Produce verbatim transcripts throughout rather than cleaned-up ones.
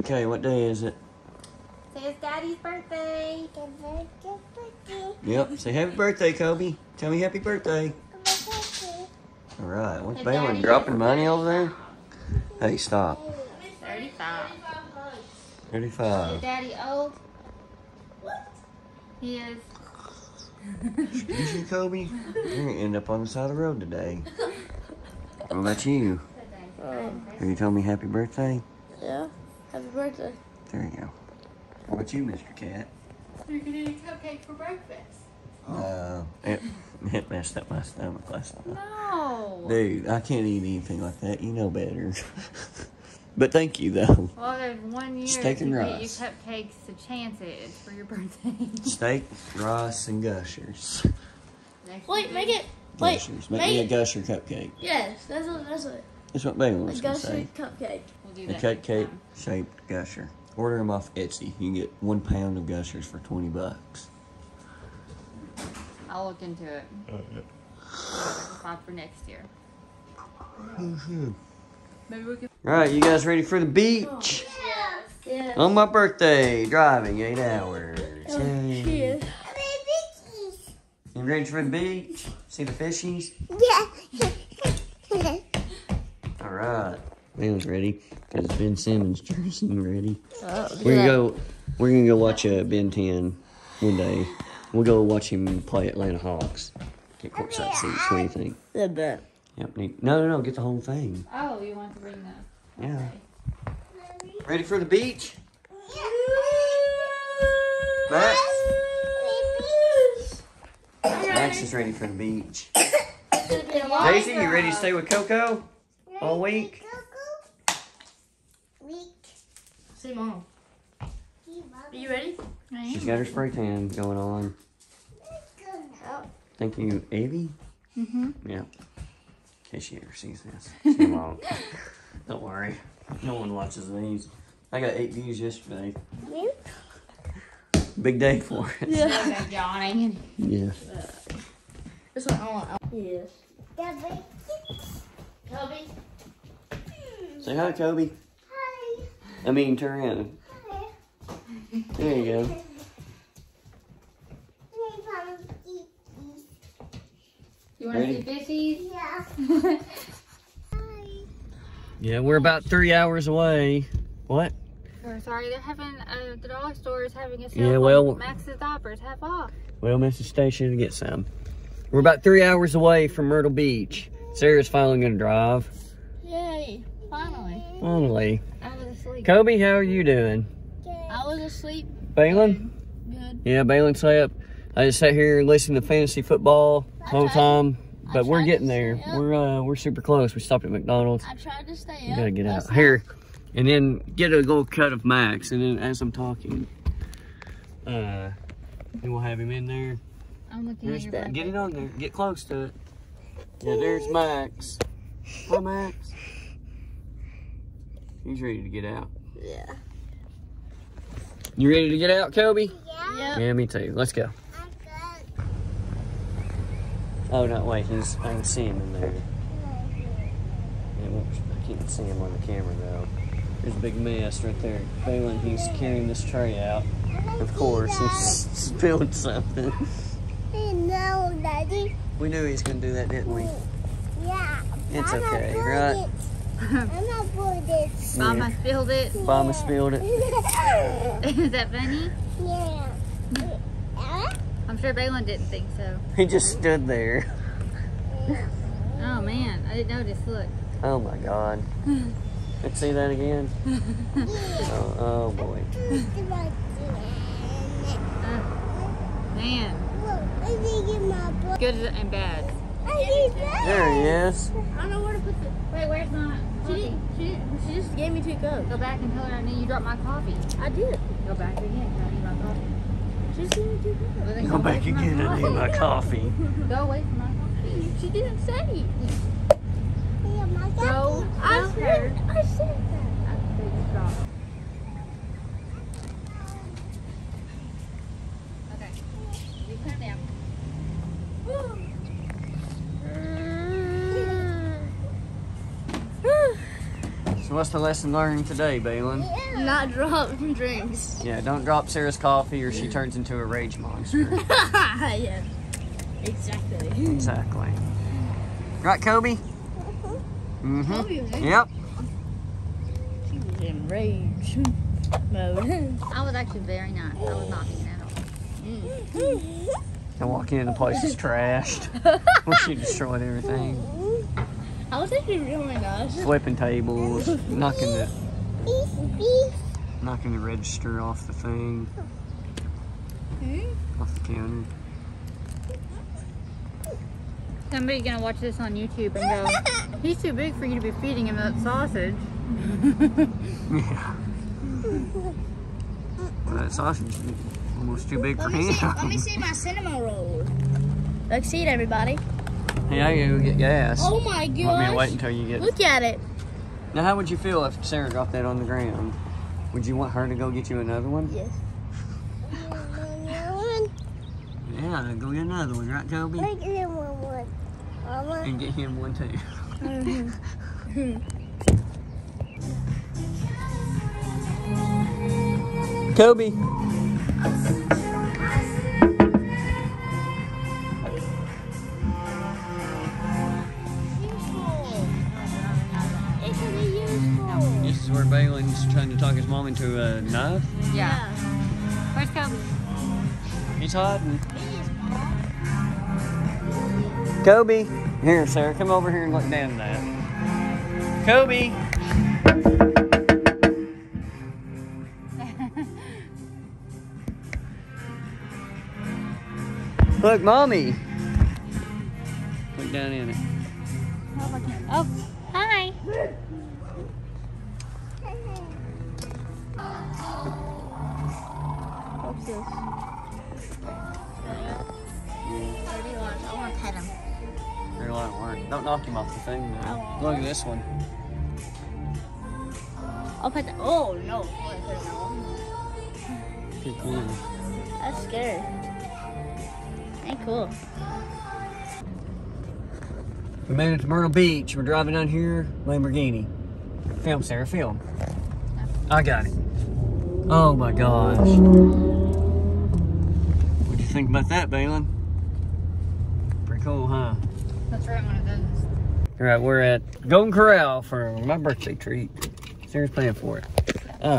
Okay, what day is it? Say it's Daddy's birthday. Daddy's birthday. Yep, say happy birthday, Kobe. Tell me happy birthday. Happy birthday. All right, what's Baylen dropping money over there? Hey, stop. thirty-five. thirty-five. Is Daddy old? What? He is. Excuse you, Kobe. You're going to end up on the side of the road today. What about you? Um, Have you told me happy birthday? Yeah. Happy birthday. There you go. How about you, Mister Cat? You're going to eat a cupcake for breakfast. No. Uh, it, it messed up my stomach last night. No. Dude, I can't eat anything like that. You know better. But thank you, though. Well, there's one year Steak and you rice. Get your cupcakes a chance at it for your birthday. Steak, rice, and gushers. Next wait, make it. Gushers. Wait, make, make me a gusher cupcake. Yes, that's what, that's what. That's what Baylen was going to say. A gusher cupcake. We'll do that. A cupcake-shaped gusher. Order them off Etsy. You can get one pound of gushers for twenty bucks. I'll look into it. Okay. Five for next year. Mm-hmm. Maybe we can... All right, you guys ready for the beach? Yes. Yes. On my birthday, driving eight hours. Oh, hey. You ready for the beach? See the fishies? Yeah. All right. Ben's ready because Ben Simmons jersey ready. Oh, we're gonna go. We're gonna go watch a uh, Ben ten one day. We'll go watch him play Atlanta Hawks. Get courtside seats. What do you think? The bet. Yep. No, no, no. Get the whole thing. Oh, you want to bring that? Okay. Yeah. Ready for the beach? Yeah. Max. Max is ready for the beach. Daisy, you ready to stay with Coco all week? See Mom. Are you ready? She's got her spray tan going on. Thank you, Avie. Mm-hmm. Yeah. In case she ever sees this. See Mom. Don't worry. No one watches these. I got eight views yesterday. Big day for it. Yeah. Johnny. Yeah. This one I want. Yes. Kobe. Kobe. Say hi, Kobe. I mean, turn around. There you go. You want to see fishies? Yeah. Yeah, we're about three hours away. What? We're sorry, they're having, uh, the dollar store is having a sale. Yeah, well, Max's diapers half off. Well, Missus Station to get some. We're about three hours away from Myrtle Beach. Sarah's finally going to drive. Yay, finally. Finally. Kobe, how are you doing? Good. I was asleep. Baylen? Good. Yeah, Baylen's up. I just sat here and listened to fantasy football the whole time, but we're getting there. We're uh, we're super close. We stopped at McDonald's. I tried to stay up. Gotta get out. Here, and then get a little cut of Max, and then as I'm talking, uh, then we'll have him in there. I'm looking at your back. Get it on there. Get close to it. Yeah, there's Max. Hi, Max. He's ready to get out. Yeah. You ready to get out, Kobe? Yeah. Yep. Yeah, me too. Let's go. I'm good. Oh, no, wait. He's, I can see him in there. I can't see him on the camera, though. There's a big mess right there. Baylen, he's carrying this tray out. Of course, he's spilled something. We know, Daddy. We knew he was going to do that, didn't we? Yeah. It's okay, right? I'm not pulling this. Mama yeah. spilled it. Yeah. Mama spilled it. Is that funny? Yeah. I'm sure Baylen didn't think so. He just stood there. Oh man, I didn't notice. Look. Oh my God. Let's see that again. Oh, oh boy. Uh, man. Good and bad. There he is. I don't know where to put the... Wait, where's my... She, she, she just gave me two cups. Go back and tell her, I mean, you dropped my coffee. I did. Go back again, I need my coffee. She just gave me two cups. Well, go, go back again, I need my coffee. Go away from my coffee. She didn't say. Yeah, my coffee. Go, I said, I said that. I said you dropped. Okay, you put it down. what's the lesson learned today, Baylen? Yeah. Not drop drinks. Yeah, don't drop Sarah's coffee or she turns into a rage monster. Yeah, exactly. Exactly. Right, Kobe? Mm-hmm. Mm-hmm. Yep. She was in rage mode. I was actually very nice. I was not mean at all. Mm. I walk in, the place is trashed. Well, she destroyed everything. I was actually really nice. Flipping tables, knocking the knocking the register off the thing, hmm? off the counter. Somebody's gonna watch this on YouTube and go, "He's too big for you to be feeding him that sausage." Yeah. Well, that sausage is almost too big let for him. See, let me see my cinnamon roll. Look, see it, everybody. Hey, I gotta go get gas. Oh my gosh. Want me to wait until you get... Look at it. Now, how would you feel if Sarah dropped that on the ground? Would you want her to go get you another one? Yes. Yeah, go get another one, right, Kobe? I get him one, one. Mama. And get him one, too. Mm-hmm. Kobe. Where Baylen's trying to talk his mom into a knife? Yeah. Where's Kobe? He's hiding. Kobe! Here, Sarah, come over here and look down at that. Kobe! Look, Mommy! Look down in it. Oh, hi! What's this? I want to pet him. You're lying, worry. Don't knock him off the thing, man. Look at this one. I'll pet the. Oh, no. Pretty cool. That's scary. Ain't cool. We made it to Myrtle Beach. We're driving down here. Lamborghini. Film, Sarah, film. I got it. Oh my gosh. What'd you think about that, Baylen? Pretty cool, huh? That's right, when it does. Alright, we're at Golden Corral for my birthday treat. Sarah's paying for it. Oh.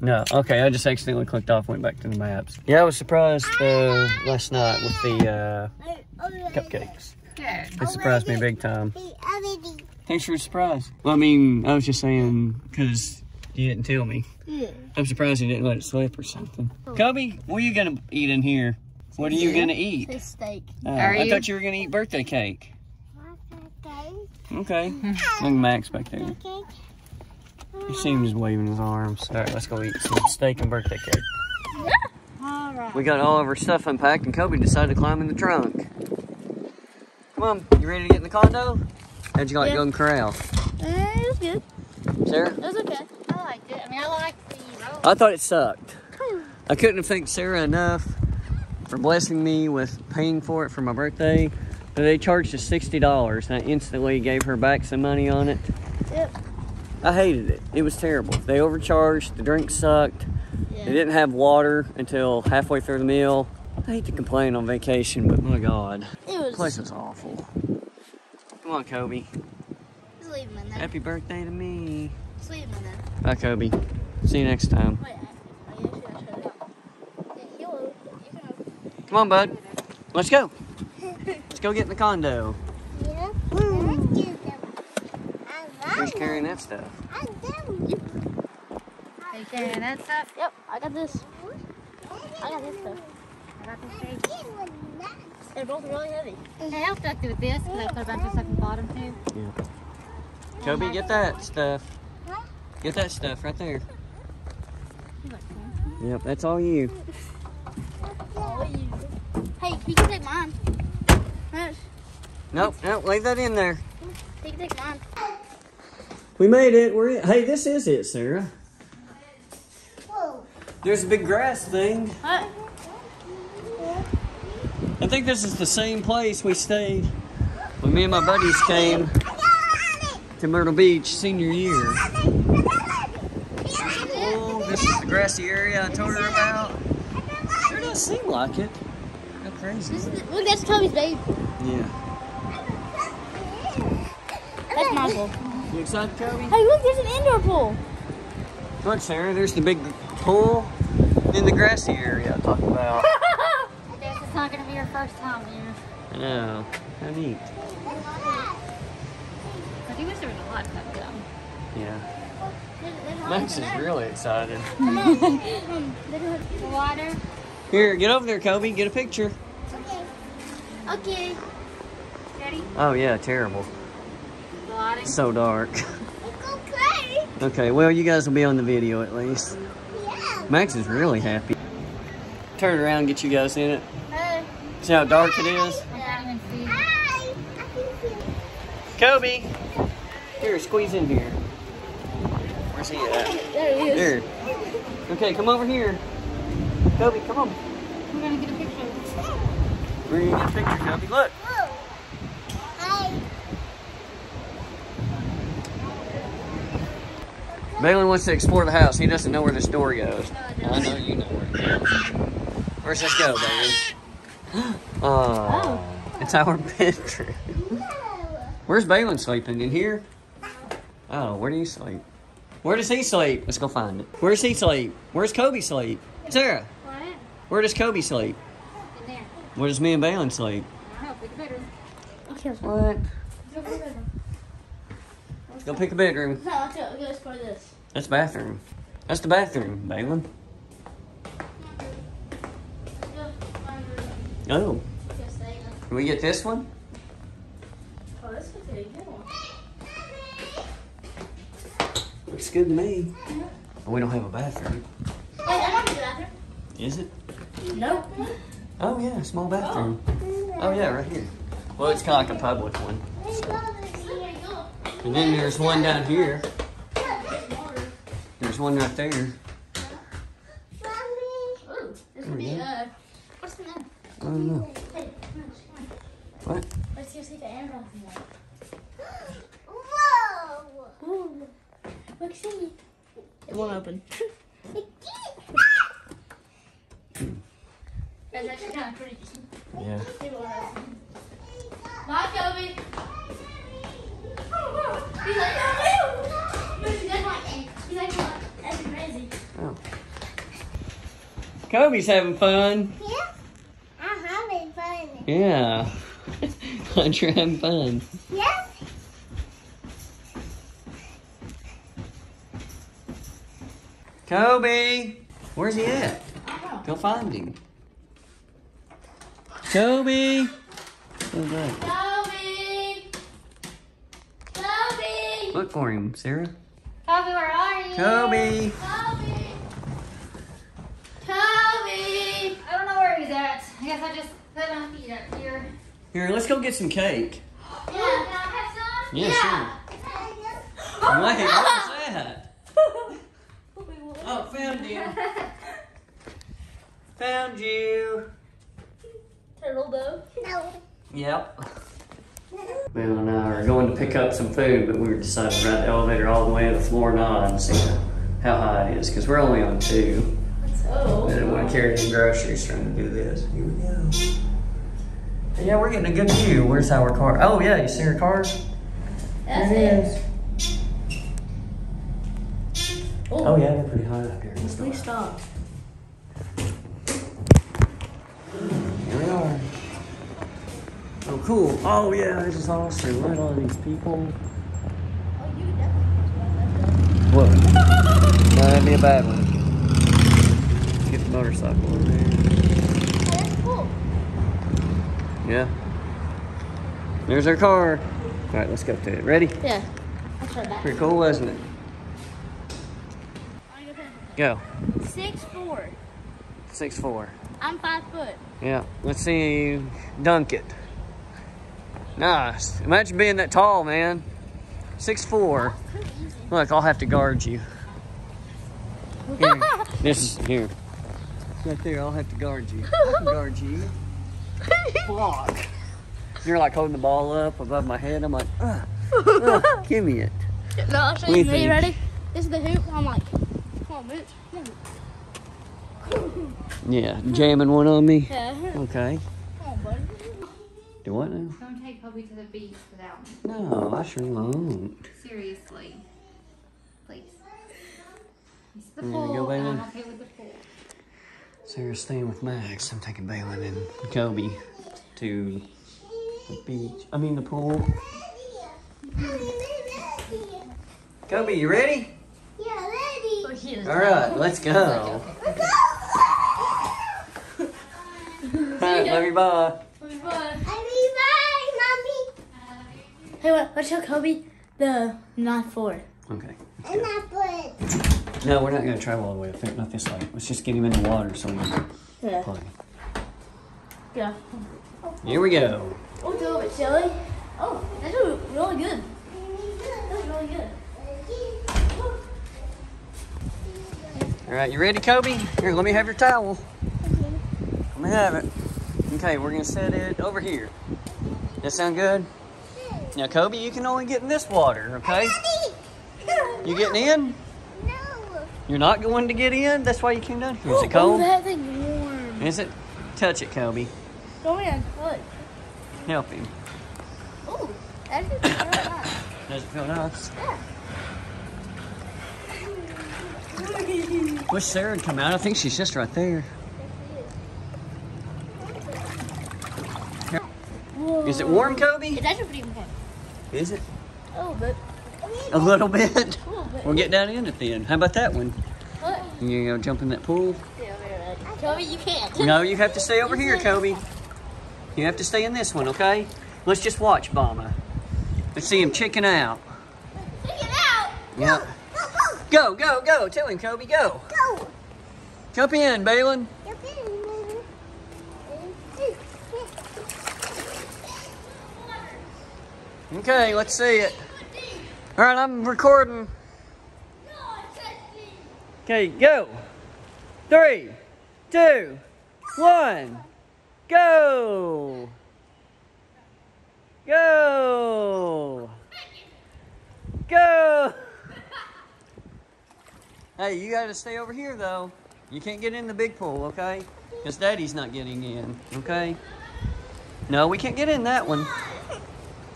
No, okay, I just accidentally clicked off, went back to the maps. Yeah, I was surprised uh, last night with the uh, cupcakes. It surprised me big time. Thanks for your surprise. Well, I mean, I was just saying, because you didn't tell me. Yeah. I'm surprised you didn't let it slip or something. Kobe, what are you going to eat in here? What are you going to eat? It's steak. Uh, are I you? thought you were going to eat birthday cake. Birthday cake. Okay. Look at Max back there. You see him just waving his arms. All right, let's go eat some steak and birthday cake. Yeah. All right. We got all of our stuff unpacked, and Kobe decided to climb in the trunk. Come on, you ready to get in the condo? How'd you like yeah. Golden Corral? Uh, it was good. Sarah? It was okay. I liked it. I mean, I liked the road. I thought it sucked. I couldn't have thanked Sarah enough for blessing me with paying for it for my birthday. But they charged us sixty dollars, and I instantly gave her back some money on it. Yep. I hated it. It was terrible. They overcharged. The drinks sucked. Yeah. They didn't have water until halfway through the meal. I hate to complain on vacation, but my God. It was... The place was awful. Come on, Kobe. Just leave him in there. Happy birthday to me. Just leave him in there. Bye, Kobe. See you next time. Wait, I, I actually gotta shut it up. Yeah, he'll, you can... Come on, bud. Let's go. Let's go get in the condo. Yeah. Mm. Who's carrying that stuff? I do. Are you carrying that stuff? Yep, I got this. I got this stuff. I got this stuff. They're both really heavy. Hey, I'll stuck with this because I put a bunch of stuff in the bottom too. Yeah. Kobe, get that stuff. Get that stuff right there. Yep, that's all you. Hey, you can take mine. Nope, nope, leave that in there. You can take mine. We made it. We're in. Hey, this is it, Sarah. Whoa. There's a big grass thing. What? I think this is the same place we stayed when me and my buddies came to Myrtle Beach senior year. Oh, this is the grassy area I told her about. Sure does seem like it. How crazy. This is the, look, that's Tommy's baby. Yeah. That's Michael. You excited, Kobe? Hey, look, there's an indoor pool. Come on, Sara, there's the big pool in the grassy area I talked about. I guess it's not going to be your first time here. I know. How neat. I do wish there was a lot of them. Yeah. There's, there's Max is really excited. Water. Here, get over there, Kobe. Get a picture. Okay. Okay. Ready? Oh, yeah, terrible. Blotting. So dark. It's okay. Okay, well, you guys will be on the video at least. Yeah. Max is really happy. Turn around and get you guys in it. Uh, See how dark hi. It is? I can't even see it. Hi. I can see it. Kobe! Here, squeeze in here. Where's he at? There he is. There. Okay, come over here. Kobe, come on. We're going to get a picture. We're going to get a picture, Kobe. Look. Whoa. Hi. Baylen wants to explore the house. He doesn't know where this door goes. No, I know you know where it goes. Where's this go, Baylen? Oh, oh. It's our bedroom. Where's Baylen sleeping? In here? Oh, where do you sleep? Where does he sleep? Let's go find it. Where does he sleep? Where's Kobe sleep? Sara? What? Where does Kobe sleep? In there. Where does me and Baylen sleep? I don't know. Pick a bedroom. Okay. What? Go pick a bedroom. Let's go pick a bedroom. No, let's go. Let's go to this. That's the bathroom. That's the bathroom, Baylen. Oh. Can we get this one? Looks good to me. But we don't have a bathroom. Wait, I have a bathroom. Is it? Nope. Oh yeah, small bathroom. Oh, oh yeah, right here. Well, it's kind of like a public one. So. And then there's one down here. There's one right there. Mommy. There we go. What's the name? I don't know. What? Let's see if the animals are there. Whoa! Look, see. It won't open. That's actually kind of pretty. Yeah. It won't open. Bye, Kobe. He's like, oh, no. He's like, he's like, that's crazy. Oh. Kobe's having fun. Yeah. I'm having fun. Yeah. I'm trying fun. Yeah. Kobe! Where's he at? Oh. Go find him. Kobe! Kobe! Kobe! Look for him, Sara. Kobe, where are you? Kobe! Kobe! Kobe! I don't know where he's at. I guess I just put my feet up here. Here, let's go get some cake. Yeah, can I have some? Yeah, yeah. Sure. Wait, what was that? Oh, found you. Found you. Turtle bow? No. Yep. Bill and I are going to pick up some food, but we were deciding to ride the elevator all the way to floor nine and see how high it is, because we're only on two. So. I didn't want to carry any groceries trying to do this. Here we go. And yeah, we're getting a good view. Where's our car? Oh, yeah, you see our car? That's there it is. Oh, yeah, they're pretty high up here. Let's go. Please stop. Here we are. Oh, cool. Oh, yeah, this is awesome. Look at all these people. Oh, you would definitely want to that, though. Whoa. That'd be a bad one. Get the motorcycle over there. Oh, that's cool. Yeah. There's our car. All right, let's go to it. Ready? Yeah. I'll try that. Pretty cool, wasn't it? Go. Six four. Six four. I'm five foot. Yeah. Let's see you dunk it. Nice. Imagine being that tall, man. Six four. Look, I'll have to guard you. Here. This is here. Right there, I'll have to guard you. I can guard you. Block. You're like holding the ball up above my head. I'm like, ugh. Oh, give me it. No, I'll show you. Are you ready? This is the hoop. I'm like, come on, bitch. Come on. Yeah, jamming one on me? Yeah. Okay. Come on, buddy. Do what now? Don't take Kobe to the beach without me. No, I sure won't. Seriously. Please. It's the there pool. You go, I'm okay with the pool. Sarah's staying with Max. I'm taking Baylen and Kobe to the beach. I mean the pool. Kobe, you ready? Yeah, ready. All right, let's go. Let's go. All right, love you, bye. Love you, bye. Love you, bye, mommy. Hey, what? Let's show Kobe the not four. Okay. And not four. No, we're not gonna travel all the way up there. Not this way. Let's just get him in the water somewhere. Yeah. Play. Yeah. Here we go. Oh, it's a little bit chilly. Oh, that's really good. That's really good. All right, you ready, Kobe? Here, let me have your towel. Okay. Let me have it. Okay, we're gonna set it over here. That sound good? Sure. Now, Kobe, you can only get in this water, okay? No. You getting in? No. You're not going to get in? That's why you came down here. Is it cold? Oh, that thing's warm. Is it? Touch it, Kobe. Go in, touch. Help him. Ooh, that doesn't feel nice. Does it feel nice? Yeah. Wish Sarah would come out. I think she's just right there. Whoa. Is it warm, Kobe? It's actually pretty warm. Is it? A little bit. A little bit? A little bit. We'll get down in it then. How about that one? What? You gonna jump in that pool? Yeah, we're right. Kobe, you can't. No, you have to stay over here, Kobe. You have to stay in this one, okay? Let's just watch, Mama. Let's see him chicken out. Chicken out? Yep. Go, go, go. Tell him, Kobe, go. Go. Jump in, Baylen. Jump in, Baylen. Okay, let's see it. All right, I'm recording. Okay, go. Three, two, one, go. Go. Go. Hey, you gotta stay over here though. You can't get in the big pool, okay? Because Daddy's not getting in, okay? No, we can't get in that one.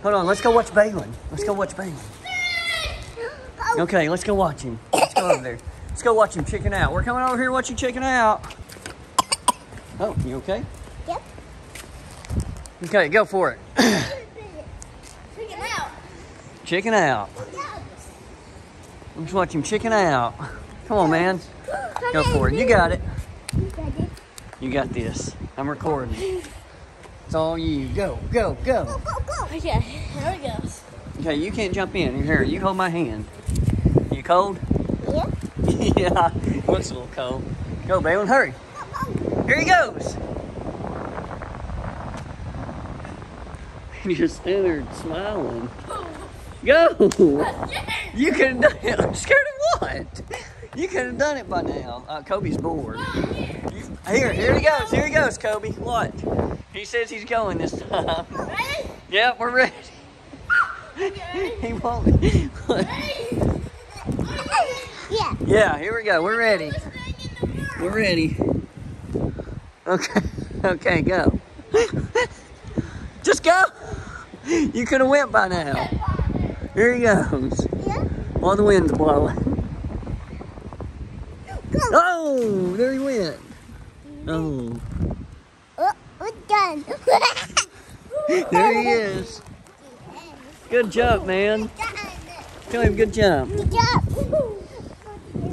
Hold on, let's go watch Baylen. Let's go watch Baylen. Okay, let's go watch him. Let's go over there. Let's go watch him chicken out. We're coming over here to watch you chicken out. Oh, you okay? Yep. Okay, go for it. Chicken out. Chicken out. Let's watch him chicken out. Come on, man. Go for it. You got it. You got this. I'm recording. It's all you. Go, go, go. Go, go, go. Okay, there we go. Okay, you can't jump in. Here, you hold my hand. You cold? Yeah. Yeah, looks a little cold. Go, Baylen, hurry. Here he goes. You're standing there smiling. Go. You could have done it. I'm scared of what? You could have done it by now. Uh, Kobe's bored. Here, here he goes. Here he goes, Kobe. What? He says he's going this time. Ready? Yeah, we're ready. He won't. Yeah. Yeah, here we go. We're ready. We're ready. Okay. Okay, go. Just go. You could have went by now. Here he goes. Yeah. While the wind's blowing. Go. Oh, there he went. Oh. Oh, we're done. There he is. Good jump, man. Tell him good jump. Good job.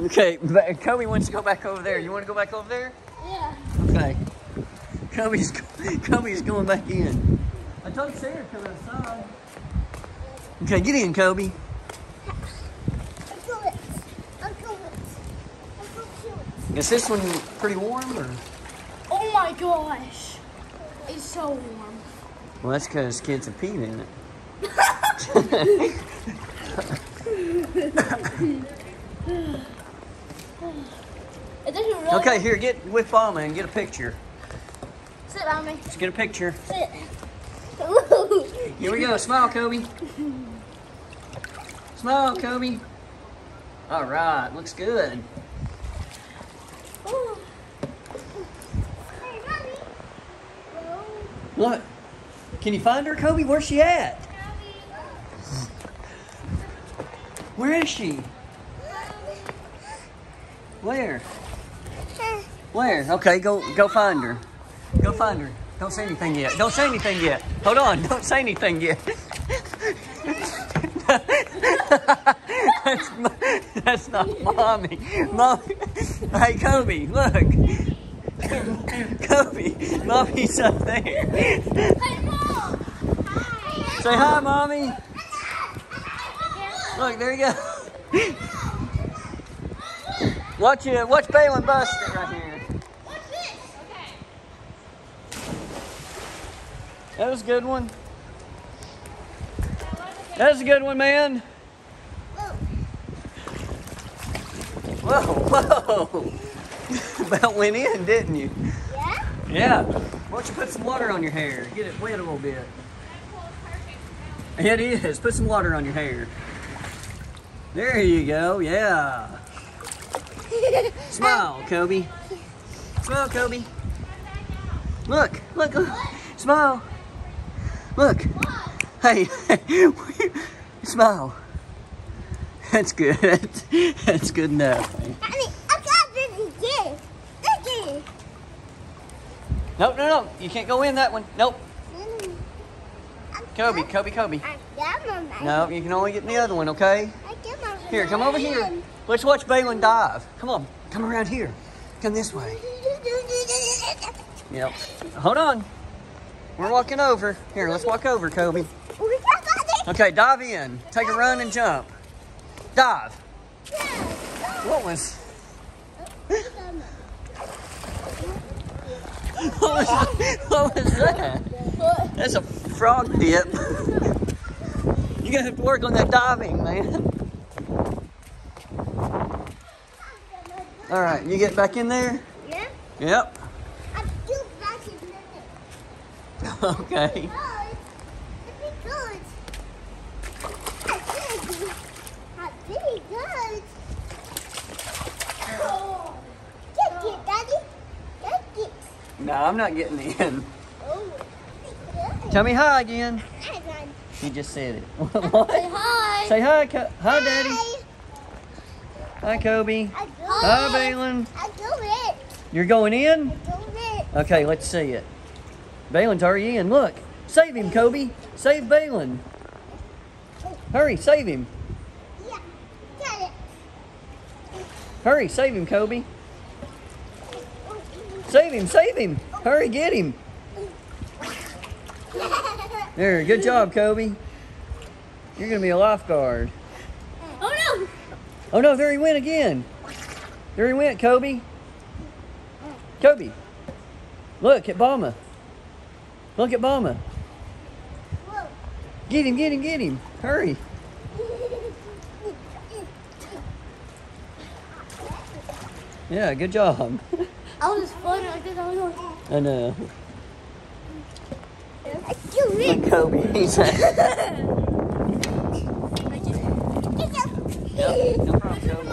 Okay, Kobe wants to go back over there. You want to go back over there? Yeah. Okay. Kobe's, Kobe's going back in. I told Sarah to come outside. Okay, get in, Kobe. Uncle it. Uncle it. Uncle it. Is this one pretty warm or? Oh my gosh. It's so warm. Well, that's because kids have peed in it. It doesn't really okay, here, get with Mama and get a picture. Sit by me. Let's get a picture. Sit. Here we go. Smile, Kobe. Slow, Kobe. All right, looks good. Ooh. What? Can you find her, Kobe? Where's she at? Where is she? Where? Where? Okay, go go find her. Go find her. Don't say anything yet. Don't say anything yet. Hold on. Don't say anything yet. that's, that's not mommy. Mommy. Hey, Kobe, look. Kobe, mommy's up there. Say hi, mommy. Look, there you go. Watch it. Watch Baylen bust it right here. What's this? Okay. That was a good one. That was a good one, man. Whoa, whoa. About went in, didn't you? Yeah. Yeah. Why don't you put some water on your hair? Get it wet a little bit. It is. Put some water on your hair. There you go. Yeah. Smile, Kobe. Smile, Kobe. Look, look, look. Smile. Look. Hey, smile. That's good. That's good enough. I mean, I got this again. Look Nope, no, no. You can't go in that one. Nope. Kobe, Kobe, Kobe. No, you can only get in the other one, okay? Here, come over here. Let's watch Baylen dive. Come on, come around here. Come this way. Yep. Hold on. We're walking over. Here, let's walk over, Kobe. Okay, dive in. Take a run and jump. Dive. What was? What was, what was that? That's a frog dip. You're gonna have to work on that diving, man. All right, you get back in there? Yeah. Yep. I'm still back in there. Okay. Get it, Daddy. Get it. No, I'm not getting in. Oh, good. Tell me hi again. Hi, Dad. You just said it. What? Say hi. Say hi, Co hi, Daddy. Hi. Hi, Kobe. I do Hi, it. Baylen. I do it. You're going in? I do it. Okay, let's see it. Baylen's already in. Look. Save him, Kobe. Save Baylen. Hurry, save him. Yeah, got it. Hurry, save him, Kobe. Save him, save him. Hurry, get him. There, good job, Kobe. You're going to be a lifeguard. Oh no, there he went again. There he went, Kobe. Kobe. Look at Bama. Look at Bama. Get him, get him, get him. Hurry. Yeah, good job. I was fun. I know. Look, Kobe. He's Yep, no problem,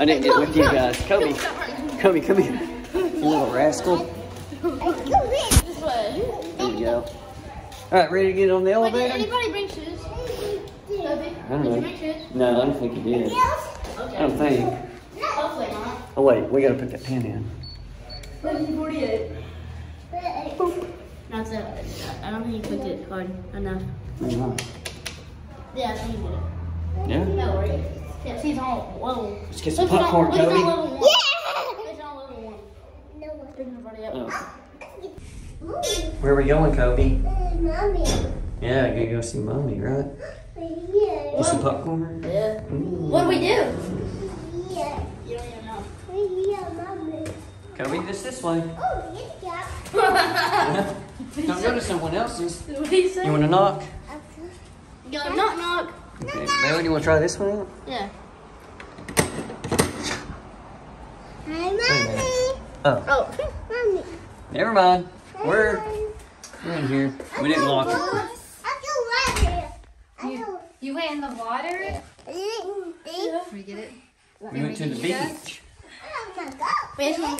I didn't get with you guys. Kobe, Kobe, come here. You little rascal. There you go. Alright, ready to get on the elevator? Wait, did anybody bring shoes? Kobe, I don't know. Did you bring shoes? No, I don't think you did. I don't think. Hopefully not. Oh, wait, we gotta put that pen in. one forty-eight. Not that. I don't think you clicked it hard enough. No. Yeah, I think you did it. Yeah? No worries. Yeah, she's on level. Let's get some popcorn, Kobe. Yeah! She's on level one. No one. Bring everybody up. Oh. Where are we going, Kobe? Uh, mommy. Yeah, you're gonna go see mommy, right? Yeah. Get some popcorn? Yeah. Mm. What do we do? Yeah. You don't even know. Yeah, mommy. Kobe, this this way. Oh, yeah. Yeah. Don't go to someone else's. What do you say? You want to knock? You gotta knock, knock. Okay, Baylen, you want to try this one out? Yeah. Hi, Mommy. Oh. Oh. Mommy. Never mind. Hi, We're, mommy. We're in here. We didn't lock it. You, you went in the water? Did we get it? We went to the beach.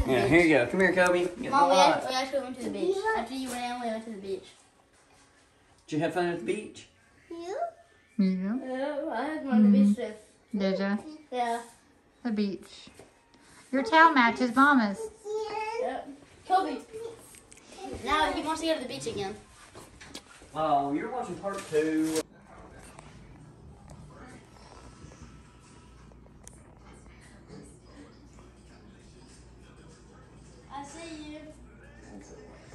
Yeah, here you go. Come here, Kobe. Get Mom, we actually went to the beach. After you went in, we went to the beach. Did you have fun at the beach? You? Yeah. Yeah, I had one of the beach trips. Did you? Yeah. The beach. Your towel matches Mama's. Yeah. Kobe. Now he wants to go to the beach again. Oh, you're watching part two. I see you.